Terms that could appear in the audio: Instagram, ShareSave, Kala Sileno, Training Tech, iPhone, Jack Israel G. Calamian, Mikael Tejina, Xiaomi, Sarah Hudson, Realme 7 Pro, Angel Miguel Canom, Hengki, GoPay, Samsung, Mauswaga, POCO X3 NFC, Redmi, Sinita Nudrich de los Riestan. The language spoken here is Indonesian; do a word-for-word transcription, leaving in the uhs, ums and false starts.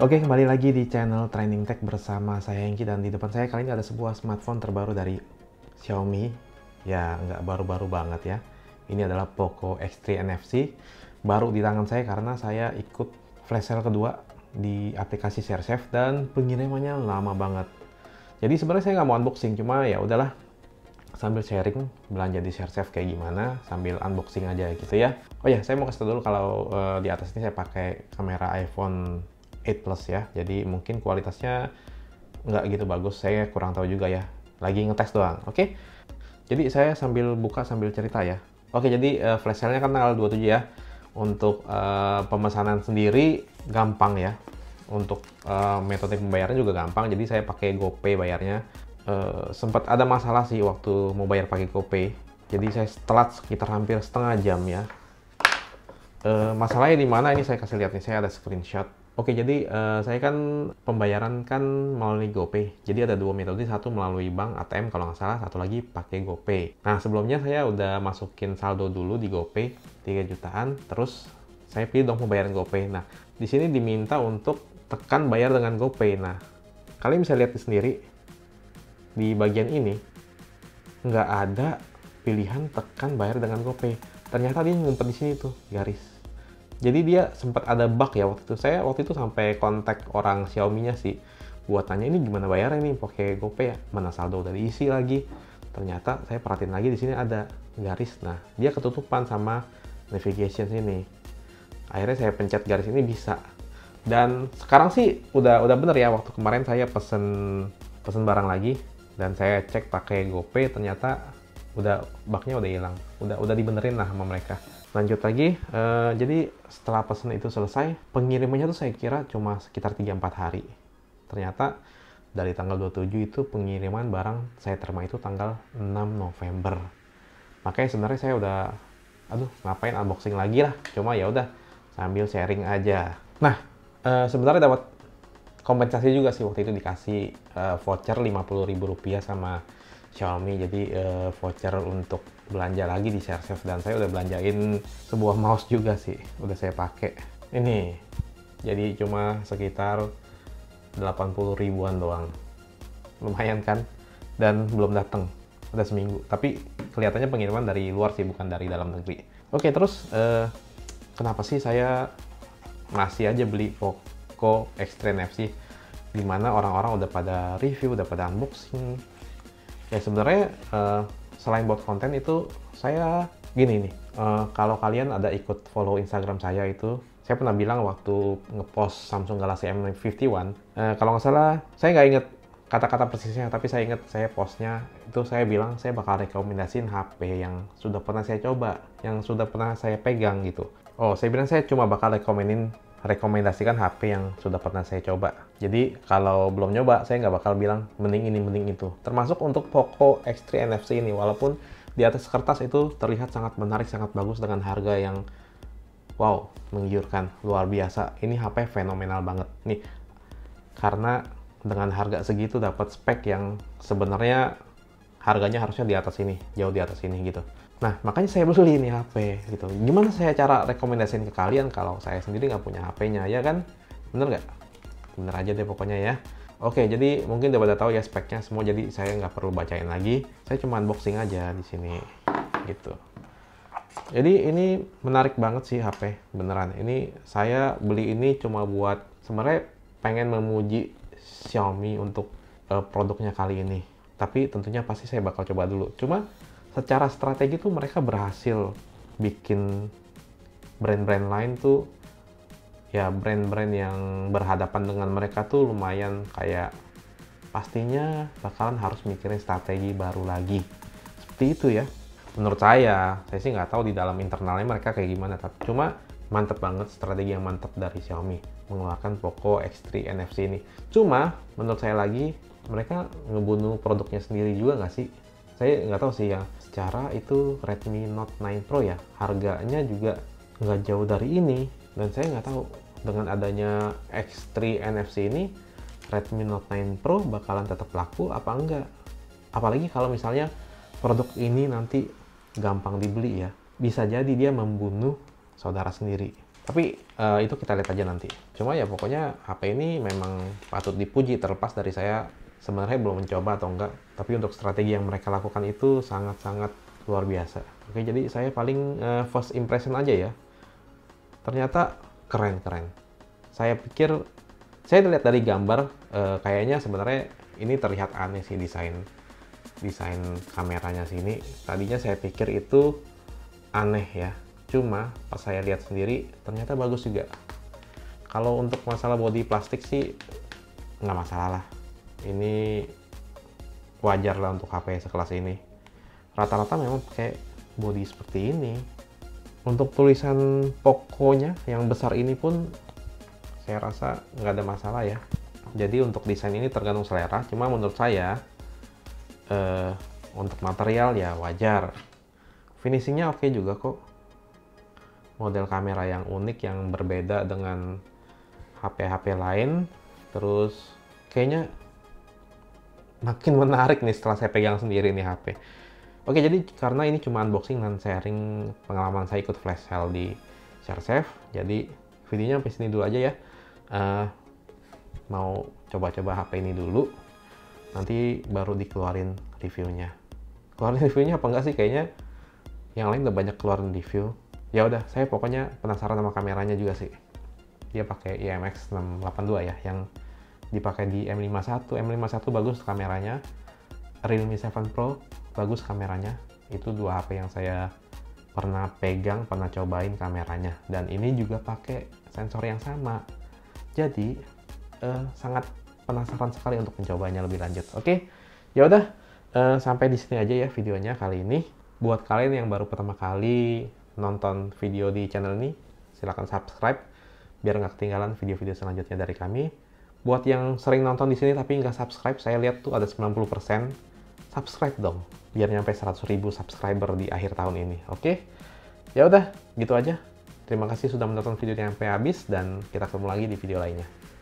Oke, kembali lagi di channel Training Tech bersama saya Hengki, dan di depan saya kali ini ada sebuah smartphone terbaru dari Xiaomi. Ya, nggak baru-baru banget ya. Ini adalah Poco X tiga N F C. Baru di tangan saya karena saya ikut flash sale kedua di aplikasi ShareSave dan pengirimannya lama banget. Jadi sebenarnya saya nggak mau unboxing, cuma ya udahlah sambil sharing belanja di ShareSave kayak gimana, sambil unboxing aja gitu ya. Oh ya, saya mau kasih tau dulu kalau uh, di atas ini saya pakai kamera iPhone eight plus ya, jadi mungkin kualitasnya nggak gitu bagus, saya kurang tahu juga ya, lagi ngetes doang. Oke, okay? Jadi saya sambil buka sambil cerita ya. Oke, okay, jadi uh, flash sale-nya kan tanggal dua puluh tujuh ya. Untuk uh, pemesanan sendiri gampang ya, untuk uh, metode pembayaran juga gampang, jadi saya pakai GoPay bayarnya. Uh, sempat ada masalah sih waktu mau bayar pakai GoPay, jadi saya telat sekitar hampir setengah jam ya. Uh, masalahnya di mana, ini saya kasih lihat nih, saya ada screenshot. Oke, jadi uh, saya kan pembayaran kan melalui GoPay. Jadi ada dua metode, satu melalui bank A T M kalau nggak salah, satu lagi pakai GoPay. Nah, sebelumnya saya udah masukin saldo dulu di GoPay tiga jutaan, terus saya pilih dong pembayaran GoPay. Nah, di sini diminta untuk tekan bayar dengan GoPay. Nah, kalian bisa lihat sendiri di bagian ini nggak ada pilihan tekan bayar dengan GoPay. Ternyata dia ngumpet di sini tuh garis. Jadi dia sempat ada bug ya waktu itu. Saya waktu itu sampai kontak orang Xiaomi-nya sih buat tanya ini gimana bayarnya nih pakai GoPay ya. Mana saldo udah diisi lagi. Ternyata saya perhatiin lagi di sini ada garis. Nah, dia ketutupan sama navigation sini. Akhirnya saya pencet garis ini bisa. Dan sekarang sih udah udah bener ya, waktu kemarin saya pesen pesen barang lagi dan saya cek pakai GoPay, ternyata udah bugnya udah hilang. Udah udah dibenerin lah sama mereka. Lanjut lagi, uh, jadi setelah pesan itu selesai, pengirimannya tuh saya kira cuma sekitar tiga empat hari. Ternyata dari tanggal dua puluh tujuh itu pengiriman barang saya terima itu tanggal enam November. Makanya sebenarnya saya udah, aduh ngapain unboxing lagi lah, cuma ya udah sambil sharing aja. Nah, uh, sebenarnya dapat kompensasi juga sih, waktu itu dikasih uh, voucher lima puluh ribu rupiah sama Xiaomi, jadi uh, voucher untuk belanja lagi di ShareSave, dan saya udah belanjain sebuah mouse juga sih, udah saya pakai ini, jadi cuma sekitar delapan puluh ribuan doang, lumayan kan, dan belum datang, udah seminggu, tapi kelihatannya pengiriman dari luar sih, bukan dari dalam negeri. Oke, terus uh, kenapa sih saya masih aja beli Poco X tiga N F C, dimana orang-orang udah pada review, udah pada unboxing. Ya sebenarnya uh, selain buat konten itu saya gini nih, uh, kalau kalian ada ikut follow Instagram saya itu, saya pernah bilang waktu ngepost Samsung Galaxy M lima satu, uh, kalau nggak salah saya nggak inget kata-kata persisnya, tapi saya inget saya postnya itu saya bilang saya bakal rekomendasiin H P yang sudah pernah saya coba, yang sudah pernah saya pegang gitu. Oh, saya bilang saya cuma bakal rekomenin rekomendasikan H P yang sudah pernah saya coba. Jadi kalau belum nyoba, saya nggak bakal bilang mending ini, mending itu. Termasuk untuk Poco X tiga N F C ini, walaupun di atas kertas itu terlihat sangat menarik, sangat bagus dengan harga yang wow, menggiurkan, luar biasa. Ini H P fenomenal banget nih, karena dengan harga segitu dapat spek yang sebenarnya harganya harusnya di atas ini, jauh di atas ini gitu. Nah, makanya saya beli ini H P gitu. Gimana saya cara rekomendasiin ke kalian kalau saya sendiri nggak punya H P-nya, ya kan? Bener nggak? Bener aja deh pokoknya ya. Oke, jadi mungkin udah pada tahu ya speknya semua, jadi saya nggak perlu bacain lagi. Saya cuma unboxing aja di sini gitu. Jadi ini menarik banget sih H P, beneran. Ini saya beli ini cuma buat sebenarnya pengen memuji Xiaomi untuk uh, produknya kali ini. Tapi tentunya pasti saya bakal coba dulu. Cuma secara strategi tuh mereka berhasil bikin brand-brand lain tuh ya, brand-brand yang berhadapan dengan mereka tuh lumayan kayak pastinya bakalan harus mikirin strategi baru lagi. Seperti itu ya. Menurut saya, saya sih nggak tahu di dalam internalnya mereka kayak gimana, tapi cuma mantep banget, strategi yang mantep dari Xiaomi mengeluarkan Poco X tiga N F C ini. Cuma menurut saya lagi mereka ngebunuh produknya sendiri juga nggak sih? Saya nggak tahu sih ya, secara itu Redmi Note nine Pro ya, harganya juga nggak jauh dari ini, dan saya nggak tahu dengan adanya X tiga N F C ini Redmi Note nine Pro bakalan tetap laku apa enggak, apalagi kalau misalnya produk ini nanti gampang dibeli ya, bisa jadi dia membunuh saudara sendiri. Tapi uh, itu kita lihat aja nanti. Cuma ya pokoknya H P ini memang patut dipuji, terlepas dari saya sebenarnya belum mencoba atau enggak. Tapi untuk strategi yang mereka lakukan itu sangat-sangat luar biasa. Oke, jadi saya paling uh, first impression aja ya. Ternyata keren-keren. Saya pikir, saya lihat dari gambar, uh, kayaknya sebenarnya ini terlihat aneh sih desain. Desain kameranya sini. Tadinya saya pikir itu aneh ya. Cuma pas saya lihat sendiri ternyata bagus juga. Kalau untuk masalah body plastik sih nggak masalah lah, ini wajar lah untuk H P sekelas ini. Rata-rata memang pakai body seperti ini. Untuk tulisan Poco-nya yang besar ini pun saya rasa nggak ada masalah ya. Jadi untuk desain ini tergantung selera, cuma menurut saya eh, untuk material ya wajar, finishingnya oke juga kok. Model kamera yang unik, yang berbeda dengan H P-H P lain. Terus kayaknya makin menarik nih setelah saya pegang sendiri nih H P. Oke, jadi karena ini cuma unboxing dan sharing pengalaman saya ikut flash sale di ShareSave, jadi videonya sampai sini dulu aja ya. Uh, mau coba-coba H P ini dulu, nanti baru dikeluarin reviewnya. Keluarin reviewnya apa enggak sih? Kayaknya yang lain udah banyak keluarin review. Ya udah, saya pokoknya penasaran sama kameranya juga sih. Dia pakai I M X enam delapan dua ya, yang dipakai di M lima puluh satu. M lima puluh satu bagus kameranya. Realme tujuh Pro bagus kameranya. Itu dua H P yang saya pernah pegang, pernah cobain kameranya. Dan ini juga pakai sensor yang sama. Jadi eh, sangat penasaran sekali untuk mencobanya lebih lanjut. Oke, ya udah, eh, sampai di sini aja ya videonya kali ini. Buat kalian yang baru pertama kali nonton video di channel ini, silahkan subscribe biar nggak ketinggalan video-video selanjutnya dari kami. Buat yang sering nonton di sini tapi nggak subscribe, saya lihat tuh ada sembilan puluh persen, subscribe dong biar nyampe seratus ribu subscriber di akhir tahun ini. Oke, ya udah gitu aja. Terima kasih sudah menonton video yang sampai habis dan kita ketemu lagi di video lainnya.